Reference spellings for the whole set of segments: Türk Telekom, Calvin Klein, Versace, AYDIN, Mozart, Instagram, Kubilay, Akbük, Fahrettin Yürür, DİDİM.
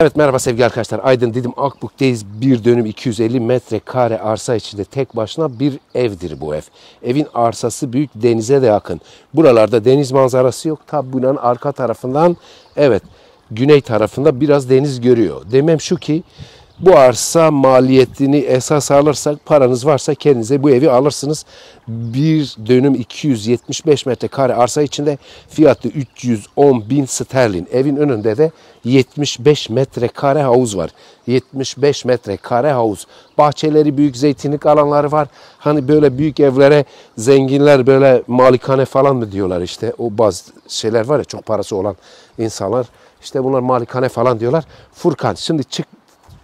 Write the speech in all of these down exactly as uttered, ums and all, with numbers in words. Evet, merhaba sevgili arkadaşlar. Aydın Didim AKBÜKTE'yiz. Bir dönüm iki yüz elli metrekare arsa içinde tek başına bir evdir bu ev. Evin arsası büyük, denize de yakın. Buralarda deniz manzarası yok. Tabi bunun arka tarafından, evet, güney tarafında biraz deniz görüyor. Demem şu ki bu arsa maliyetini esas alırsak, paranız varsa kendinize bu evi alırsınız. Bir dönüm iki yüz yetmiş beş metrekare arsa içinde fiyatı üç yüz on bin sterlin. Evin önünde de yetmiş beş metrekare havuz var. yetmiş beş metrekare havuz. Bahçeleri büyük, zeytinlik alanları var. Hani böyle büyük evlere zenginler böyle malikane falan mı diyorlar işte. O bazı şeyler var ya, çok parası olan insanlar. İşte bunlar malikane falan diyorlar. Furkan, şimdi çık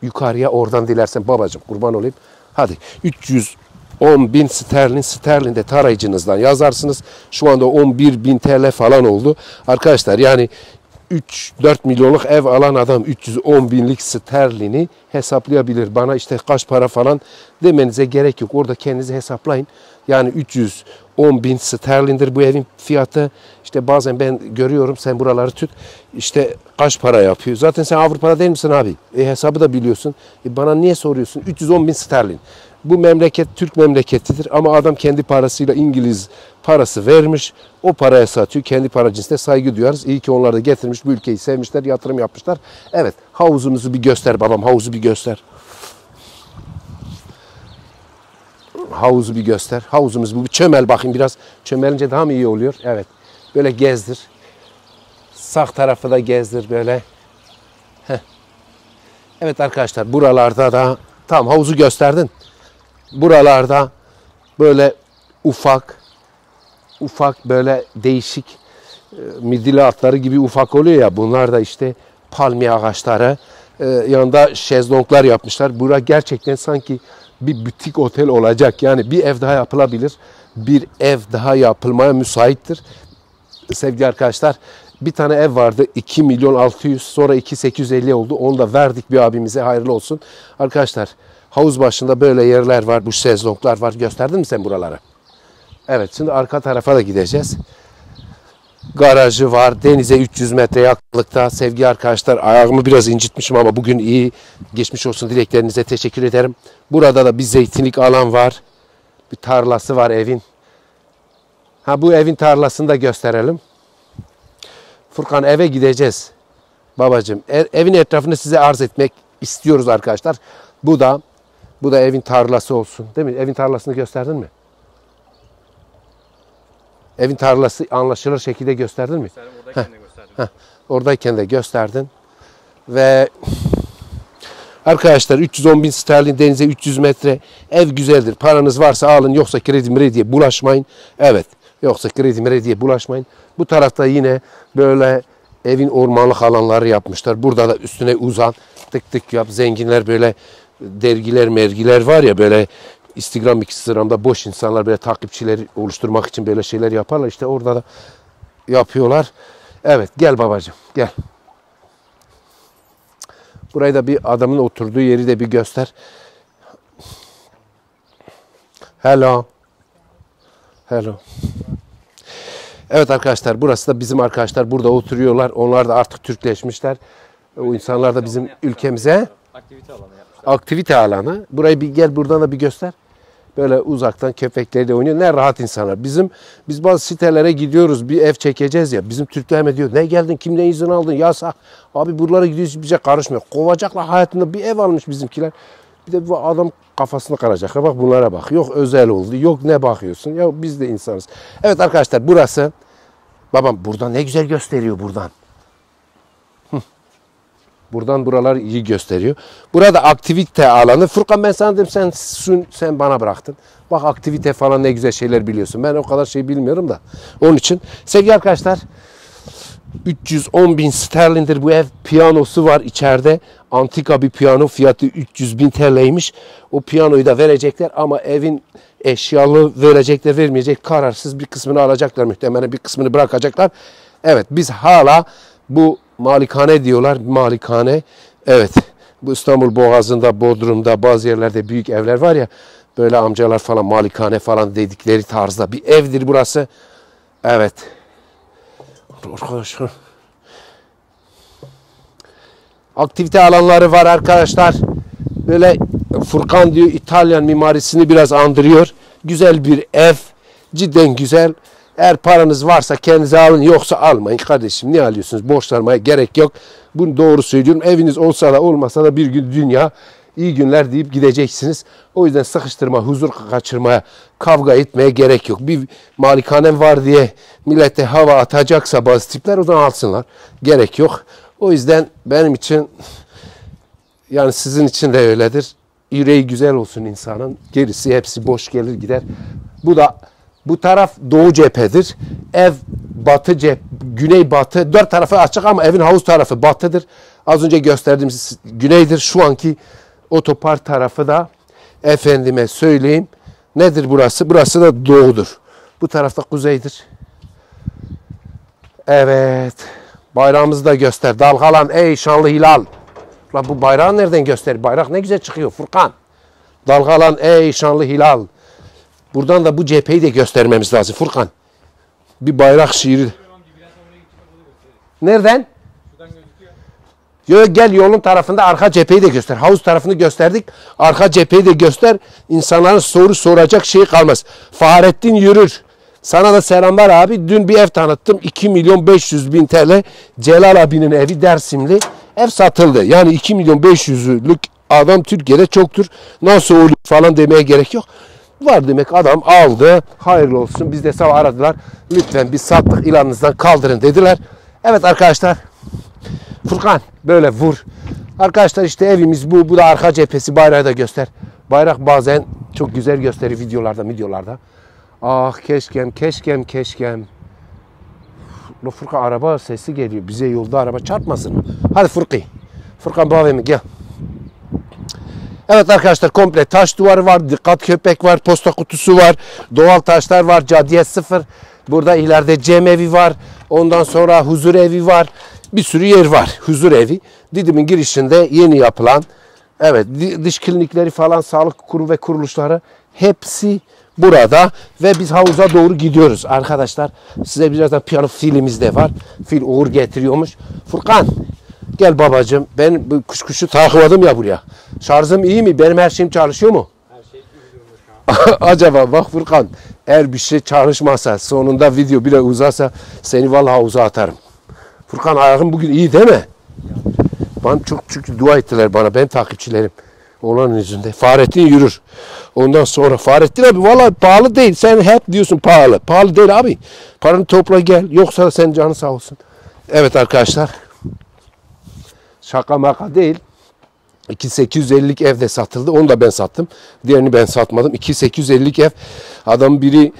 yukarıya, oradan dilersen babacığım, kurban olayım. Hadi üç yüz on bin sterlin, sterlin de tarayıcınızdan yazarsınız. Şu anda on bir bin T L falan oldu. Arkadaşlar yani üç dört milyonluk ev alan adam üç yüz on binlik sterlini hesaplayabilir. Bana işte kaç para falan demenize gerek yok. Orada kendinizi hesaplayın. Yani üç yüz on bin sterlindir bu evin fiyatı. İşte bazen ben görüyorum, sen buraları tut, İşte kaç para yapıyor. Zaten sen Avrupa'da değil misin abi? E, hesabı da biliyorsun. E, bana niye soruyorsun? üç yüz on bin sterlin. Bu memleket Türk memleketidir ama adam kendi parasıyla İngiliz parası vermiş. O paraya satıyor. Kendi para cinsine saygı duyarız. İyi ki onlar da getirmiş. Bu ülkeyi sevmişler. Yatırım yapmışlar. Evet, havuzumuzu bir göster babam. Havuzu bir göster. Havuzu bir göster. Havuzumuz bu. Çömel bakayım biraz. Çömelince daha mı iyi oluyor? Evet. Böyle gezdir. Sağ tarafı da gezdir böyle. Heh. Evet arkadaşlar, buralarda da tam havuzu gösterdin. Buralarda böyle ufak ufak böyle değişik e, midilli atları gibi ufak oluyor ya, bunlar da işte palmiye ağaçları, e, yanında şezlonglar yapmışlar. Bura gerçekten sanki bir butik otel olacak. Yani bir ev daha yapılabilir. Bir ev daha yapılmaya müsaittir. Sevgili arkadaşlar, bir tane ev vardı iki milyon altı yüz, sonra iki milyon sekiz yüz elli oldu. Onu da verdik bir abimize, hayırlı olsun. Arkadaşlar, havuz başında böyle yerler var. Bu şezlonglar var. Gösterdin mi sen buraları? Evet, şimdi arka tarafa da gideceğiz. Garajı var. Denize üç yüz metre yakınlıkta. Sevgili arkadaşlar, ayağımı biraz incitmişim ama bugün iyi. Geçmiş olsun dileklerinize teşekkür ederim. Burada da bir zeytinlik alan var. Bir tarlası var evin. Ha, bu evin tarlasını da gösterelim. Furkan, eve gideceğiz. Babacığım, er, evin etrafını size arz etmek istiyoruz arkadaşlar. Bu da bu da evin tarlası olsun. Değil mi? Evin tarlasını gösterdin mi? Evin tarlası anlaşılır şekilde gösterdin mi? Oradayken de gösterdin. Heh. Oradayken de gösterdin. Ve arkadaşlar, üç yüz on bin sterlin, denize üç yüz metre. Ev güzeldir. Paranız varsa alın, yoksa kredi mire diye bulaşmayın. Evet. Yoksa kredi mire diye bulaşmayın. Bu tarafta yine böyle evin ormanlık alanları yapmışlar. Burada da üstüne uzan, tık tık yap. Zenginler böyle dergiler, mergiler var ya, böyle Instagram, Instagram'da boş insanlar böyle takipçileri oluşturmak için böyle şeyler yaparlar. İşte orada da yapıyorlar. Evet, gel babacığım, gel. Burayı da bir adamın oturduğu yeri de bir göster. Hello. Hello. Evet arkadaşlar, burası da bizim arkadaşlar. Burada oturuyorlar. Onlar da artık Türkleşmişler. O insanlar da bizim ülkemize aktivite alanı yapmışlar. Aktivite alanı. Burayı bir gel, buradan da bir göster. Böyle uzaktan köpekleri de oynuyor. Ne rahat insanlar. Bizim biz bazı sitelere gidiyoruz. Bir ev çekeceğiz ya. Bizim Türkler hemen diyor, ne geldin? Kimden izin aldın? Yasak. Abi buralara gidiyoruz, bize karışmıyor. Kovacaklar, hayatında bir ev almış bizimkiler. Bir de bu adam kafasını karacak. Bak bunlara bak. Yok özel oldu. Yok ne bakıyorsun? Ya biz de insanız. Evet arkadaşlar, burası. Babam buradan ne güzel gösteriyor buradan. Buradan buralar iyi gösteriyor. Burada aktivite alanı. Furkan, ben sana dedim, sen, sen, sen bana bıraktın. Bak aktivite falan ne güzel şeyler biliyorsun. Ben o kadar şey bilmiyorum da. Onun için sevgili arkadaşlar, üç yüz on bin sterlindir bu ev. Piyanosu var içeride. Antika bir piyano, fiyatı üç yüz bin T L'ymiş. O piyanoyu da verecekler ama evin eşyalı verecekler, vermeyecek. Kararsız, bir kısmını alacaklar muhtemelen, bir kısmını bırakacaklar. Evet, biz hala bu malikane diyorlar. Malikane. Evet. Bu İstanbul Boğazı'nda, Bodrum'da bazı yerlerde büyük evler var ya. Böyle amcalar falan malikane falan dedikleri tarzda bir evdir burası. Evet. Arkadaşlar. aktivite alanları var arkadaşlar. Böyle Furkan diyor, İtalyan mimarisini biraz andırıyor. Güzel bir ev. Cidden güzel. Eğer paranız varsa kendinize alın, yoksa almayın kardeşim. Niye alıyorsunuz? Borçlanmaya gerek yok. Bunu doğru söylüyorum. Eviniz olsa da olmasa da bir gün dünya, iyi günler deyip gideceksiniz. O yüzden sıkıştırma, huzur kaçırmaya, kavga etmeye gerek yok. Bir malikanem var diye millete hava atacaksa bazı tipler, o zaman alsınlar. Gerek yok. O yüzden benim için, yani sizin için de öyledir. Yüreği güzel olsun insanın. Gerisi hepsi boş gelir gider. Bu da bu taraf doğu cephedir. Ev batı cep, güney batı. Dört tarafı açık ama evin havuz tarafı batıdır. Az önce gösterdiğimiz güneydir. Şu anki otopark tarafı da efendime söyleyeyim. Nedir burası? Burası da doğudur. Bu tarafta kuzeydir. Evet. Bayrağımızı da göster. Dalgalan ey şanlı hilal. La bu bayrağı nereden göster? Bayrak ne güzel çıkıyor Furkan. Dalgalan ey şanlı hilal. Buradan da bu cepheyi de göstermemiz lazım Furkan. Bir bayrak şiiri. Nereden? Yo, gel yolun tarafında arka cepheyi de göster. Havuz tarafını gösterdik. Arka cepheyi de göster. İnsanların soru soracak şeyi kalmaz. Fahrettin Yürür. Sana da selamlar abi. Dün bir ev tanıttım. iki milyon beş yüz bin T L. Celal abinin evi, Dersimli. Ev satıldı. Yani iki milyon beş yüzlük adam Türkiye'de çoktur. Nasıl olur falan demeye gerek yok. Var demek, adam aldı. Hayırlı olsun. Biz de sabah aradılar. Lütfen biz sattık, ilanınızdan kaldırın dediler. Evet arkadaşlar. Furkan böyle vur. Arkadaşlar işte evimiz bu. Bu da arka cephesi. Bayrağı da göster. Bayrak bazen çok güzel gösterir videolarda, videolarda. Ah keşkem, keşkem, keşkem. Lo Furkan, araba sesi geliyor. Bize yolda araba çarpmasın mı? Hadi Furki. Furkan bağlayayım, gel. Evet arkadaşlar, komple taş duvarı var. Dikkat köpek var. Posta kutusu var. Doğal taşlar var. Cadiye sıfır. Burada ileride cemevi var. Ondan sonra huzur evi var. Bir sürü yer var. Huzur evi. Didim'in girişinde yeni yapılan, evet, dış klinikleri falan, sağlık kurum ve kuruluşları hepsi burada ve biz havuza doğru gidiyoruz arkadaşlar. Size birazdan piyano filimiz de var. Fil uğur getiriyormuş. Furkan gel babacığım. Ben bu kuş kuşu takıladım ya buraya. Şarjım iyi mi? Benim her şeyim çalışıyor mu? Her şey gidiyor. Acaba bak Furkan, eğer bir şey çalışmazsa, sonunda video bile uzarsa seni vallahi havuza atarım. Furkan ayağım bugün iyi değil mi? Ben çok, çünkü dua ettiler bana, ben takipçilerim. Olanın yüzünde. Fahrettin Yürür. Ondan sonra Fahrettin abi vallahi pahalı değil. Sen hep diyorsun pahalı. Pahalı değil abi. Paranı topla gel. Yoksa sen canın sağ olsun. Evet arkadaşlar. Şaka maka değil. iki bin sekiz yüz ellilik ev de satıldı. Onu da ben sattım. Diğerini ben satmadım. iki bin sekiz yüz ellilik ev. Adam biri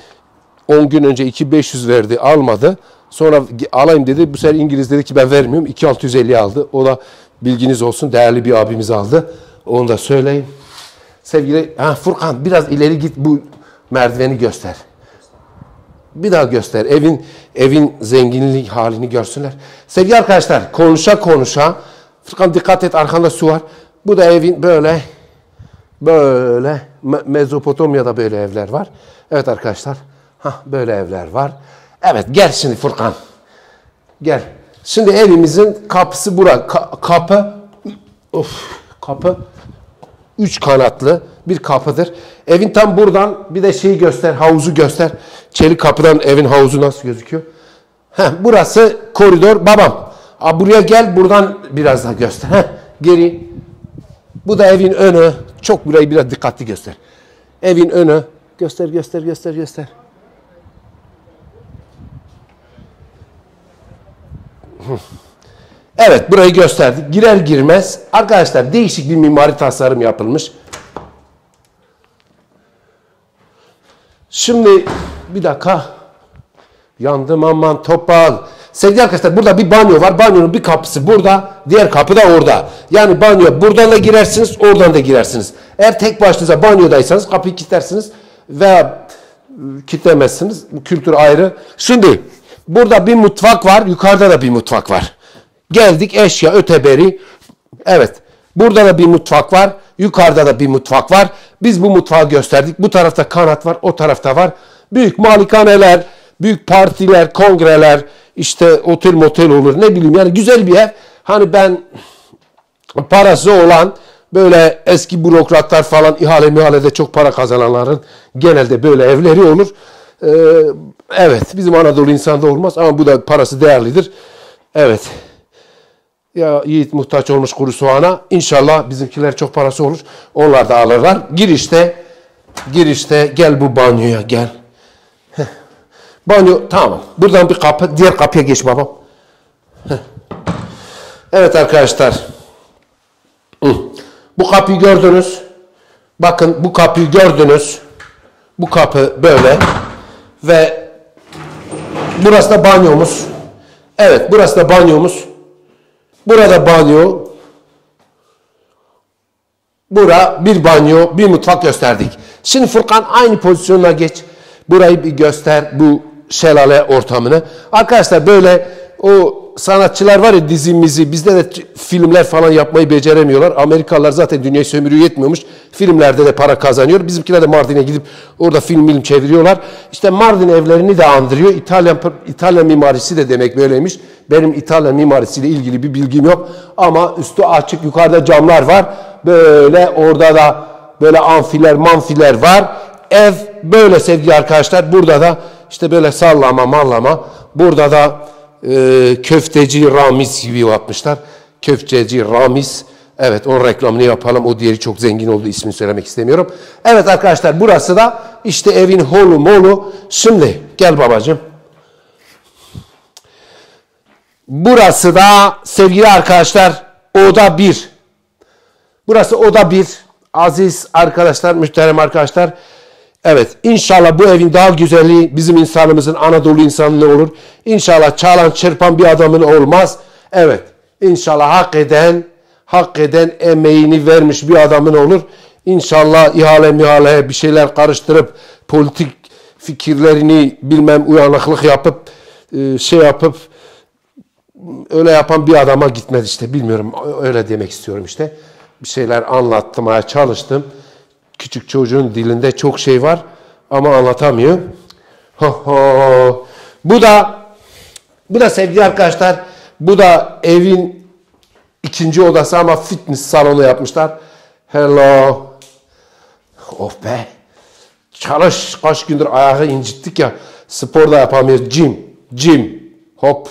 on gün önce iki bin beş yüz verdi. Almadı. Sonra alayım dedi. Bu sefer İngiliz dedi ki ben vermiyorum. iki bin altı yüz elliyi aldı. O da bilginiz olsun. Değerli bir abimiz aldı. Onu da söyleyeyim. Sevgili ha, Furkan biraz ileri git, bu merdiveni göster. Bir daha göster. Evin evin zenginlik halini görsünler. Sevgili arkadaşlar, konuşa konuşa. Furkan dikkat et, arkanda su var. Bu da evin böyle böyle Me Mezopotamya'da böyle evler var. Evet arkadaşlar. Ha, böyle evler var. Evet gel şimdi Furkan. Gel. Şimdi evimizin kapısı bura. Ka kapı. Of. Kapı üç kanatlı bir kapıdır. Evin tam buradan bir de şeyi göster, havuzu göster. Çelik kapıdan evin havuzu nasıl gözüküyor? Heh, burası koridor babam. Aa, buraya gel, buradan biraz daha göster. Heh, geri. Bu da evin önü. Çok burayı biraz dikkatli göster. Evin önü. Göster, göster, göster, göster. Evet, burayı gösterdik. Girer girmez arkadaşlar değişik bir mimari tasarım yapılmış. Şimdi bir dakika, yandım aman topal. Sevgili arkadaşlar, burada bir banyo var. Banyonun bir kapısı burada, diğer kapı da orada. Yani banyo buradan da girersiniz, oradan da girersiniz. Eğer tek başınıza banyodaysanız kapıyı kilitlersiniz veya kilitlemezsiniz. Kültür ayrı. Şimdi burada bir mutfak var, yukarıda da bir mutfak var. Geldik eşya öteberi. Evet. Burada da bir mutfak var. Yukarıda da bir mutfak var. Biz bu mutfağı gösterdik. Bu tarafta kanat var. O tarafta var. Büyük malikaneler, büyük partiler, kongreler, işte otel motel olur. Ne bileyim yani güzel bir ev. Hani ben parası olan böyle eski bürokratlar falan, ihale mihalede çok para kazananların genelde böyle evleri olur. Ee, evet, bizim Anadolu insanda olmaz ama bu da parası değerlidir. Evet. Ya yiğit muhtaç olmuş kuru soğana. İnşallah bizimkiler çok parası olur. Onlar da alırlar. Girişte, girişte gel bu banyoya gel. Heh. Banyo tamam. Buradan bir kapı, diğer kapıya geç babam. Heh. Evet arkadaşlar. Bu kapıyı gördünüz. Bakın bu kapıyı gördünüz. Bu kapı böyle. Ve burası da banyomuz. Evet, burası da banyomuz. Burada banyo. Bura bir banyo, bir mutfak gösterdik. Şimdi Furkan aynı pozisyonuna geç. Burayı bir göster, bu şelale ortamını. Arkadaşlar böyle o sanatçılar var ya, dizimizi, bizde de filmler falan yapmayı beceremiyorlar. Amerikalılar zaten dünyayı sömürüyor, yetmiyormuş. Filmlerde de para kazanıyor. Bizimkiler de Mardin'e gidip orada film film çeviriyorlar. İşte Mardin evlerini de andırıyor. İtalyan, İtalyan mimarisi de demek böyleymiş. Benim İtalyan mimarisiyle ilgili bir bilgim yok. Ama üstü açık, yukarıda camlar var. Böyle orada da böyle amfiler, manfiler var. Ev böyle sevgili arkadaşlar. Burada da işte böyle sallama, mallama. Burada da Ee, köfteci Ramiz gibi yapmışlar. Köfteci Ramiz. Evet, onun reklamını yapalım. O diğeri çok zengin oldu. İsmini söylemek istemiyorum. Evet arkadaşlar, burası da işte evin holu molu. Şimdi gel babacığım. Burası da sevgili arkadaşlar oda bir. Burası oda bir. Aziz arkadaşlar, mühterem arkadaşlar. Evet, inşallah bu evin daha güzeli bizim insanımızın, Anadolu insanlığı olur. İnşallah çalan çırpan bir adamın olmaz. Evet, inşallah hak eden, hak eden emeğini vermiş bir adamın olur. İnşallah ihale mihaleye bir şeyler karıştırıp, politik fikirlerini bilmem uyanıklık yapıp, şey yapıp, öyle yapan bir adama gitmez işte. Bilmiyorum, öyle demek istiyorum işte. Bir şeyler anlatmaya çalıştım. Küçük çocuğun dilinde çok şey var ama anlatamıyor. Ho ho. Bu da bu da sevgili arkadaşlar, bu da evin ikinci odası ama fitness salonu yapmışlar. Hello. Of be. Çalış, kaç gündür ayağı incittik ya. Spor da yapamıyoruz. Gym, gym. Hop.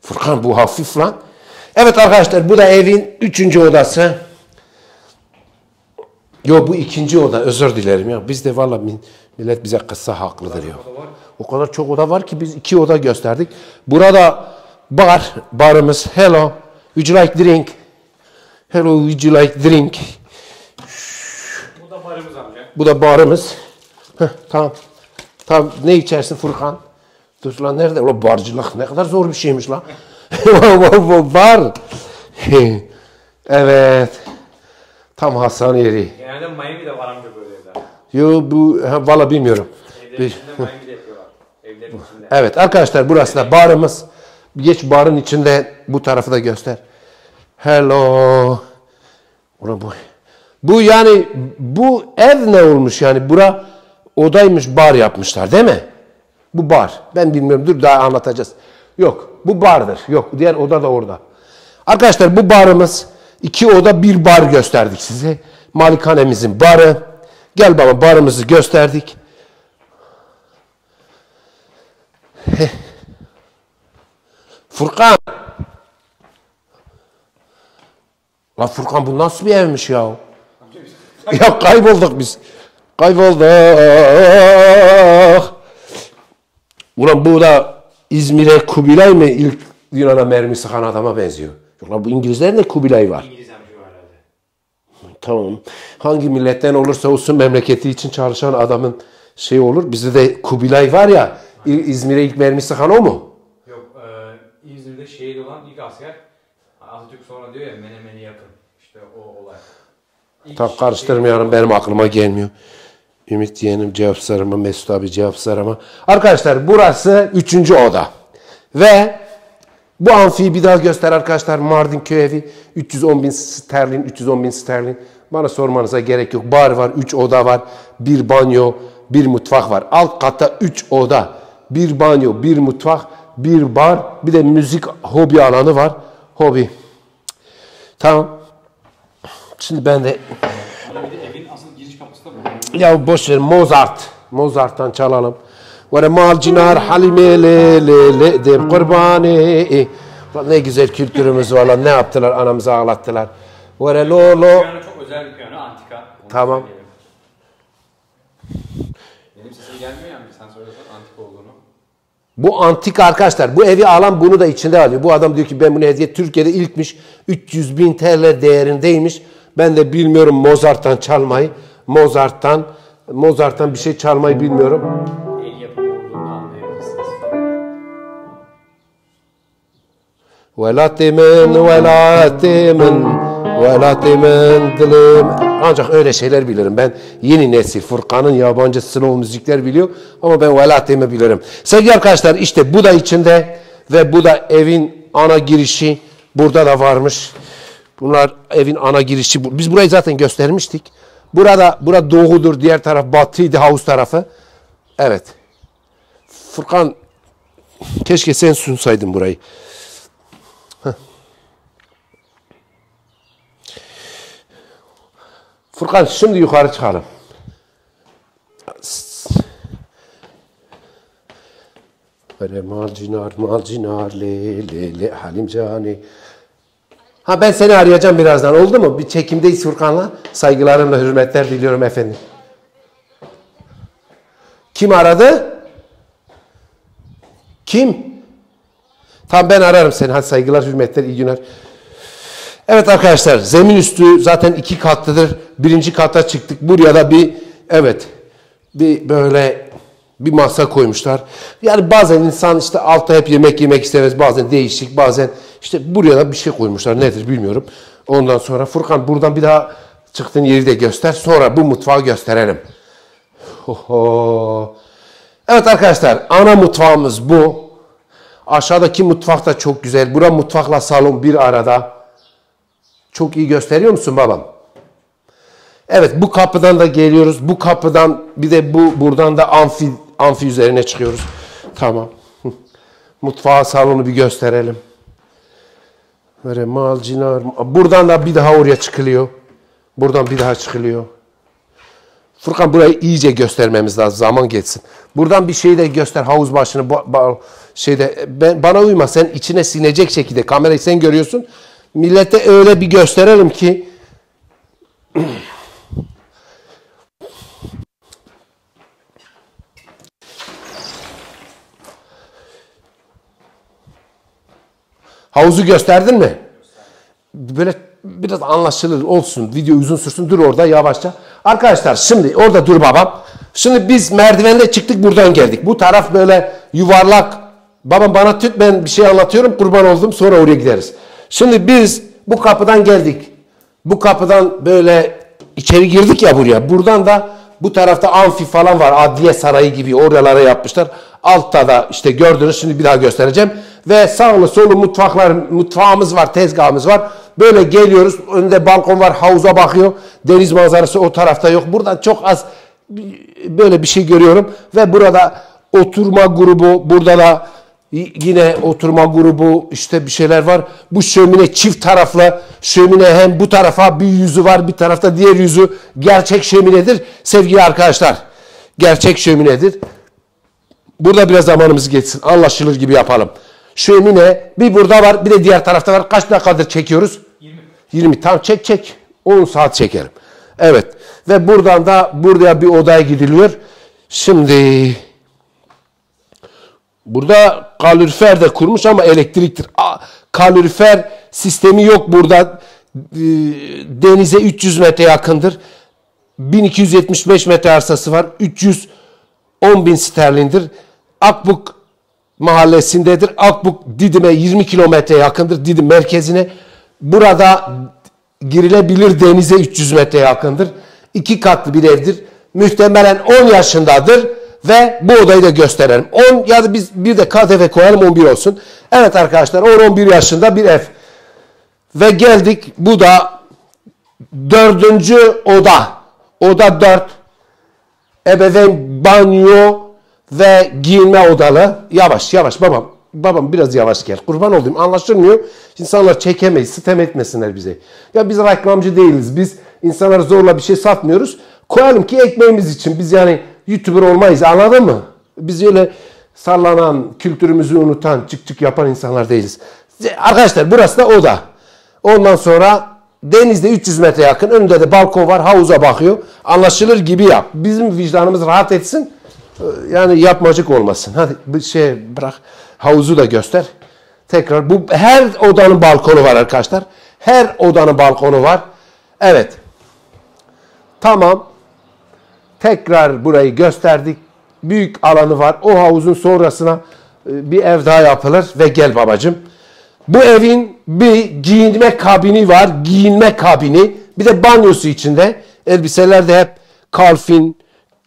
Furkan bu hafif lan. Evet arkadaşlar, bu da evin üçüncü odası. Yo, bu ikinci oda, özür dilerim ya. Biz de valla millet bize kısa haklıdır ya. O kadar çok oda var ki biz iki oda gösterdik. Burada bar, barımız. Hello, would you like drink? Hello, would you like drink? Bu da barımız amca. Bu da barımız. Heh, tamam. Tamam, ne içersin Furkan? Dur lan, nerede? Ulan barcılık ne kadar zor bir şeymiş lan. Bar. Evet. Tam Hasan yeri. Genelde Miami'de var amca böyle evler. Yo bu valla bilmiyorum. Evlerin içinde Miami'de yapıyorlar. Evlerin içinde. Evet arkadaşlar, burası da barımız. Geç barın içinde, bu tarafı da göster. Hello. Ulan bu. Bu yani bu ev ne olmuş yani, bura odaymış, bar yapmışlar değil mi? Bu bar. Ben bilmiyorum, dur daha anlatacağız. Yok bu bardır. Yok diğer oda da orada. Arkadaşlar bu barımız. İki oda bir bar gösterdik size. Malikanemizin barı. Gel baba, barımızı gösterdik. Heh. Furkan. La Furkan, bu nasıl bir evmiş ya? Ya kaybolduk biz. Kaybolduk. Ulan bu da İzmir'e Kubilay mı ilk Yunan'a mermi sıkan adama benziyor. Bu İngilizlerin de Kubilay var. İngiliz amca var herhalde. Tamam. Hangi milletten olursa olsun memleketi için çalışan adamın şeyi olur. Bizde de Kubilay var ya. İzmir'e ilk mermi sıkan o mu? Yok. E, İzmir'de şehit olan ilk asker. Atatürk sonra diyor ya, Menemen'i yakın. İşte o olay. İlk tam karıştırmayalım. Benim aklıma gelmiyor. Ümit yeğenim cevap sarıma. Mesut abi cevap sarıma. Arkadaşlar burası üçüncü oda. Ve bu amfiyi bir daha göster arkadaşlar. Mardin köy evi. üç yüz on bin sterlin. üç yüz on bin sterlin. Bana sormanıza gerek yok. Bar var. üç oda var. bir banyo. bir mutfak var. Alt katta üç oda. bir banyo. bir mutfak. bir bar. Bir de müzik hobi alanı var. Hobi. Tamam. Şimdi ben de... Evin asıl giriş kapısı da bu. Ya boş ver. Mozart. Mozart'tan çalalım. Mal cinar halime le le le dem kurbani. Ne güzel kültürümüz var lan. Ne yaptılar? Anamızı ağlattılar. Vere lo lo. Çok özel bir piyano. Antika. Tamam. Benim sesim gelmiyor yani. Sen söylesen antika olduğunu. Bu antik arkadaşlar. Bu evi alan bunu da içinde alıyor. Bu adam diyor ki ben bunu hediye, Türkiye'de ilkmiş. üç yüz bin T L değerindeymiş. Ben de bilmiyorum Mozart'tan çalmayı. Mozart'tan Mozart'tan bir şey çalmayı bilmiyorum. El yapımı olduğunu anlayabilirsiniz. Vela temen, vela temen, vela temen dilim. Ancak öyle şeyler bilirim. Ben yeni nesil, Furkan'ın yabancı slow müzikler biliyor. Ama ben vela temen bilirim. Sevgili arkadaşlar, işte bu da içinde ve bu da evin ana girişi. Burada da varmış. Bunlar evin ana girişi. Biz burayı zaten göstermiştik. Burada, burada doğudur, diğer taraf batıydı, havuz tarafı. Evet. Furkan, keşke sen sunsaydın burayı. Heh. Furkan, şimdi yukarı çıkalım. Malcinar, malcinar, le le le, halim cani. Ha ben seni arayacağım birazdan, oldu mu? Bir çekimdeyiz Furkan'la. Saygılarımla hürmetler diliyorum efendim. Kim aradı? Kim? Tamam ben ararım seni. Hadi saygılar, hürmetler, iyi günler. Evet arkadaşlar, zemin üstü zaten iki katlıdır. Birinci kata çıktık. Buraya da bir, evet, bir böyle bir masa koymuşlar. Yani bazen insan işte altta hep yemek yemek istemez. Bazen değişik, bazen işte buraya da bir şey koymuşlar. Nedir bilmiyorum. Ondan sonra Furkan buradan bir daha çıktığın yeri de göster. Sonra bu mutfağı gösterelim. Oho. Evet arkadaşlar, ana mutfağımız bu. Aşağıdaki mutfak da çok güzel. Bura mutfakla salon bir arada. Çok iyi gösteriyor musun babam? Evet, bu kapıdan da geliyoruz. Bu kapıdan bir de bu buradan da amfi, amfi üzerine çıkıyoruz. Tamam. Mutfağı, salonu bir gösterelim. Böyle malcinar. Buradan da bir daha oraya çıkılıyor. Buradan bir daha çıkılıyor. Furkan burayı iyice göstermemiz lazım. Zaman geçsin. Buradan bir şey de göster. Havuz başını şeyde ben, bana uyma. Sen içine sinecek şekilde kamerayı sen görüyorsun. Millete öyle bir gösterelim ki havuzu gösterdin mi? Böyle biraz anlaşılır olsun. Video uzun sürsün. Dur orada yavaşça. Arkadaşlar şimdi orada dur babam. Şimdi biz merdivenle çıktık, buradan geldik. Bu taraf böyle yuvarlak. Babam bana tut, ben bir şey anlatıyorum. Kurban oldum, sonra oraya gideriz. Şimdi biz bu kapıdan geldik. Bu kapıdan böyle içeri girdik ya buraya. Buradan da bu tarafta amfi falan var. Adliye sarayı gibi oralara yapmışlar. Altta da işte gördünüz. Şimdi bir daha göstereceğim. Ve sağlı solu mutfaklar, mutfağımız var, tezgahımız var. Böyle geliyoruz. Önde balkon var. Havuza bakıyor. Deniz manzarası o tarafta yok. Buradan çok az böyle bir şey görüyorum. Ve burada oturma grubu. Burada da yine oturma grubu, işte bir şeyler var. Bu şömine çift taraflı. Şömine hem bu tarafa bir yüzü var, bir tarafta diğer yüzü. Gerçek şöminedir sevgili arkadaşlar. Gerçek şöminedir. Burada biraz zamanımız geçsin. Anlaşılır gibi yapalım. Şömine bir burada var, bir de diğer tarafta var. Kaç dakikadır çekiyoruz? yirmi. yirmi. Tam çek çek. on saat çekerim. Evet. Ve buradan da buraya bir odaya gidiliyor. Şimdi... Burada kalorifer de kurmuş ama elektriktir. A, kalorifer sistemi yok burada. E, denize üç yüz metre yakındır. bin iki yüz yetmiş beş metre arsası var. üç yüz on bin sterlindir. Akbük mahallesindedir. Akbük Didim'e yirmi kilometre yakındır. Didim merkezine. Burada girilebilir, denize üç yüz metre yakındır. İki katlı bir evdir. Muhtemelen on yaşındadır. Ve bu odayı da gösterelim. on ya da biz bir de K D V koyalım, on bir olsun. Evet arkadaşlar, on on bir yaşında bir ev. Ve geldik, bu da dördüncü oda. Oda dört. Ebeveyn banyo ve giyinme odalı. Yavaş yavaş babam. babam biraz yavaş gel. Kurban olayım, anlaşılmıyor. İnsanlar çekemeyiz, sitem etmesinler bize. Ya biz reklamcı değiliz. Biz insanlara zorla bir şey satmıyoruz. Koyalım ki ekmeğimiz için. Biz yani YouTuber olmayız, anladın mı? Biz öyle sallanan, kültürümüzü unutan, çık çık yapan insanlar değiliz. Arkadaşlar burası da oda. Ondan sonra denizde üç yüz metre yakın. Önünde de balkon var, havuza bakıyor. Anlaşılır gibi yap. Bizim vicdanımız rahat etsin. Yani yapmacık olmasın. Hadi bir şey bırak. Havuzu da göster. Tekrar bu her odanın balkonu var arkadaşlar. Her odanın balkonu var. Evet. Tamam. Tekrar burayı gösterdik. Büyük alanı var. O havuzun sonrasına bir ev daha yapılır ve gel babacığım. Bu evin bir giyinme kabini var. Giyinme kabini. Bir de banyosu içinde. Elbiseler de hep Calvin,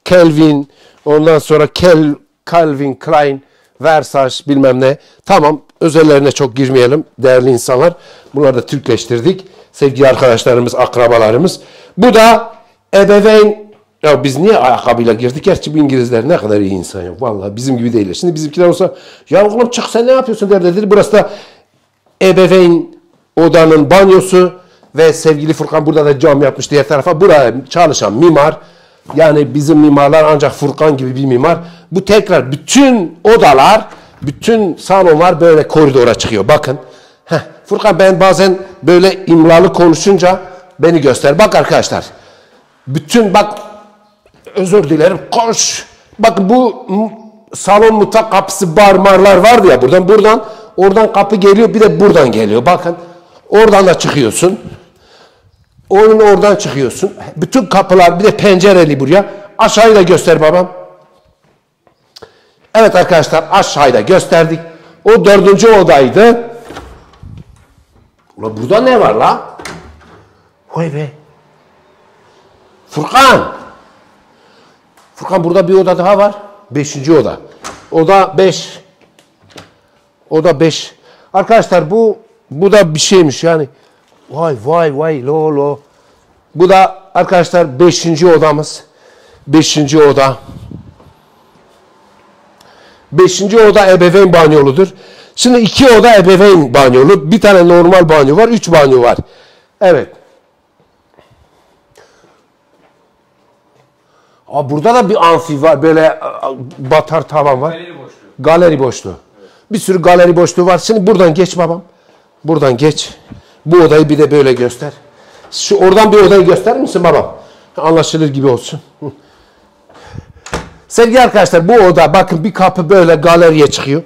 Calvin, ondan sonra Kel, Calvin Klein, Versace bilmem ne. Tamam, özellerine çok girmeyelim değerli insanlar. Bunları da Türkleştirdik. Sevgili arkadaşlarımız, akrabalarımız. Bu da ebeveyn. Ya biz niye ayakkabıyla girdik? Gerçi bu İngilizler ne kadar iyi insan ya. Vallahi bizim gibi değiller. Şimdi bizimkiler olsa ya oğlum çık sen ne yapıyorsun der dedi. Burası da ebeveyn odanın banyosu ve sevgili Furkan burada da cam yapmış diğer tarafa. Buraya çalışan mimar, yani bizim mimarlar ancak Furkan gibi bir mimar. Bu tekrar bütün odalar, bütün salonlar böyle koridora çıkıyor. Bakın. Heh, Furkan ben bazen böyle imlalı konuşunca beni göster. Bak arkadaşlar. Bütün bak özür dilerim. Koş. Bak bu salon mutfak kapısı barmarlar vardı ya buradan buradan. Oradan kapı geliyor, bir de buradan geliyor. Bakın oradan da çıkıyorsun. Onun oradan çıkıyorsun. Bütün kapılar, bir de pencereli buraya. Aşağıyı da göster babam. Evet arkadaşlar aşağıyı da gösterdik. O dördüncü odaydı. Ulan burada ne var la? Vay be. Furkan. Furkan burada bir oda daha var. Beşinci oda. Oda beş. O da beş. Arkadaşlar bu bu da bir şeymiş yani. Vay vay vay lo lo. Bu da arkadaşlar beşinci odamız. Beşinci oda. Beşinci oda ebeveyn banyoludur. Şimdi iki oda ebeveyn banyolu. Bir tane normal banyo var. Üç banyo var. Evet. Aa, burada da bir amfi var. Böyle batar tavan var. Galeri boşluğu. Galeri boşluğu. Bir sürü galeri boşluğu var. Şimdi buradan geç babam. Buradan geç. Bu odayı bir de böyle göster. Şu oradan bir odayı gösterir misin babam? Anlaşılır gibi olsun. Sevgili arkadaşlar bu oda bakın bir kapı böyle galeriye çıkıyor.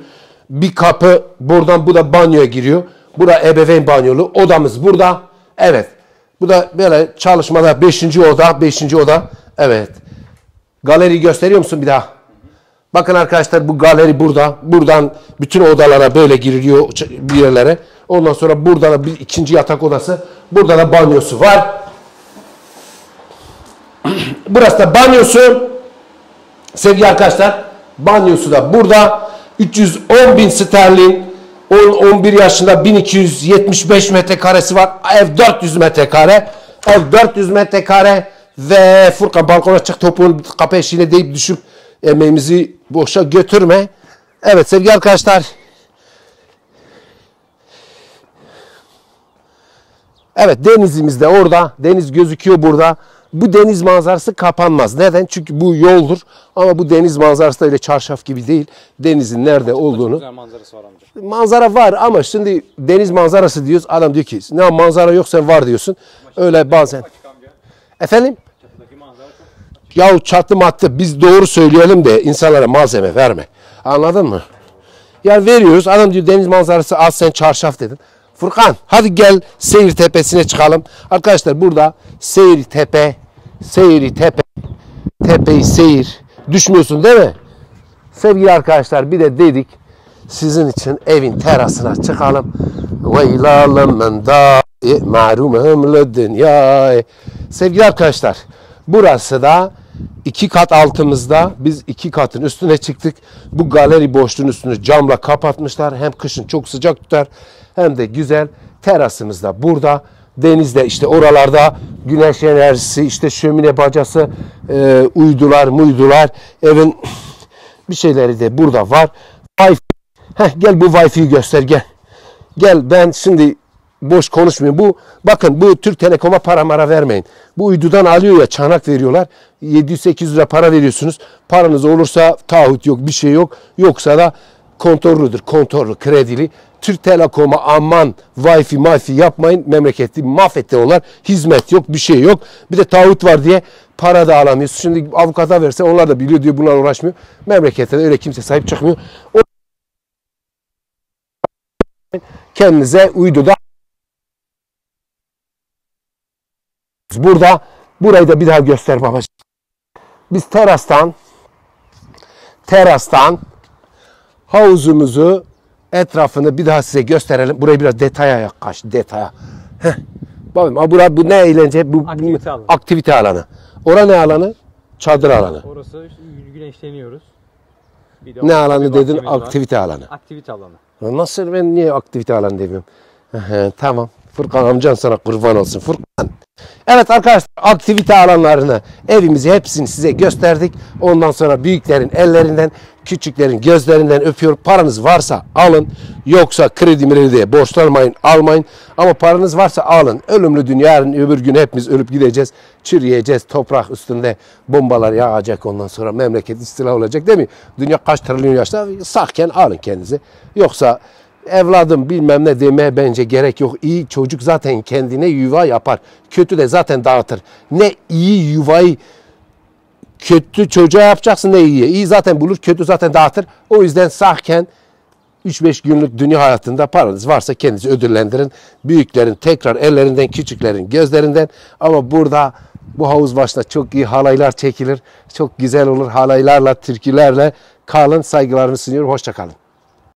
Bir kapı buradan bu da banyoya giriyor. Bura ebeveyn banyolu. Odamız burada. Evet. Bu da böyle çalışmada beşinci oda. beşinci oda. Evet. Galeri gösteriyor musun bir daha? Bakın arkadaşlar bu galeri burada. Buradan bütün odalara böyle giriliyor bir yerlere. Ondan sonra burada da bir ikinci yatak odası. Burada da banyosu var. Burası da banyosu. Sevgili arkadaşlar banyosu da burada. üç yüz on bin sterlin. on on bir yaşında bin iki yüz yetmiş beş metrekaresi var. Ev dört yüz metrekare. Ev dört yüz metrekare. Ve Furkan balkona çık topuğun kapı eşiğine deyip düşüp emeğimizi boşa götürme. Evet sevgili arkadaşlar. Evet denizimiz de orada. Deniz gözüküyor burada. Bu deniz manzarası kapanmaz. Neden? Çünkü bu yoldur. Ama bu deniz manzarası da öyle çarşaf gibi değil. Denizin nerede olduğunu. Güzel manzarası var amca. Manzara var ama şimdi deniz manzarası diyoruz. Adam diyor ki ne manzara yok sen var diyorsun. Öyle bazen. Efendim? Yahu çatı mattı biz doğru söyleyelim de insanlara malzeme verme. Anladın mı? Yani veriyoruz. Adam diyor deniz manzarası az sen çarşaf dedin. Furkan hadi gel Seyir Tepesi'ne çıkalım. Arkadaşlar burada Seyir Tepe, Seyir Tepe, Tepeyi Seyir. Düşmüyorsun değil mi? Sevgili arkadaşlar bir de dedik sizin için evin terasına çıkalım. Sevgili arkadaşlar burası da iki kat altımızda, biz iki katın üstüne çıktık. Bu galeri boşluğun üstünü camla kapatmışlar. Hem kışın çok sıcak tutar hem de güzel. Terasımız da burada. Denizde işte oralarda güneş enerjisi, işte şömine bacası, e, uydular muydular. Evin bir şeyleri de burada var. Heh, gel bu Wi-Fi'yi göster, gel. Gel, ben şimdi boş konuşmuyorum. Bu, bakın bu Türk Telekom'a para mara vermeyin. Bu uydudan alıyor ya, çanak veriyorlar. yedi yüz sekiz yüz lira para veriyorsunuz. Paranız olursa taahhüt yok, bir şey yok. Yoksa da kontorludur, kontorlu, kredili. Türk Telekom'a aman Wi-Fi, Wi-Fi yapmayın. Memleketi mahvettiler. Hizmet yok, bir şey yok. Bir de taahhüt var diye para da alamıyorsun. Şimdi avukata verse onlar da biliyor diyor, bunlar uğraşmıyor. Memlekette öyle kimse sahip çıkmıyor. O... Kendinize uyduda burada, burayı da bir daha göster babacığım. Biz terastan terastan havuzumuzu, etrafını bir daha size gösterelim. Burayı biraz detaya kaç, detaya. Heh. Babam, bura, bu ne eğlence, bu aktivite alanı. Aktivite alanı. Orası ne alanı? Çadır alanı. Orası güneşleniyoruz. Bir de ne alanı dedin? Aktivite var. Alanı. Aktivite alanı. Nasıl, ben niye aktivite alanı demiyorum? Tamam. Furkan amcan sana kurban olsun. Furkan. Evet arkadaşlar, aktivite alanlarını, evimizi hepsini size gösterdik. Ondan sonra büyüklerin ellerinden, küçüklerin gözlerinden öpüyorum. Paranız varsa alın. Yoksa kredi diye borçlanmayın, almayın. Ama paranız varsa alın. Ölümlü dünya, yarın öbür gün hepimiz ölüp gideceğiz. Çürüyeceğiz. Toprak üstünde bombalar yağacak. Ondan sonra memleket istila olacak, değil mi? Dünya kaç trilyon yaşta? Sahken alın kendinizi. Yoksa evladım bilmem ne demeye bence gerek yok. İyi çocuk zaten kendine yuva yapar. Kötü de zaten dağıtır. Ne iyi yuvayı kötü çocuğa yapacaksın, ne iyiye. İyi zaten bulur, kötü zaten dağıtır. O yüzden sahken üç beş günlük dünya hayatında paranız varsa kendinizi ödüllendirin. Büyüklerin tekrar ellerinden, küçüklerin gözlerinden. Ama burada bu havuz başında çok iyi halaylar çekilir. Çok güzel olur, halaylarla, türkülerle kalın. Saygılarımı sunuyorum. Hoşça kalın.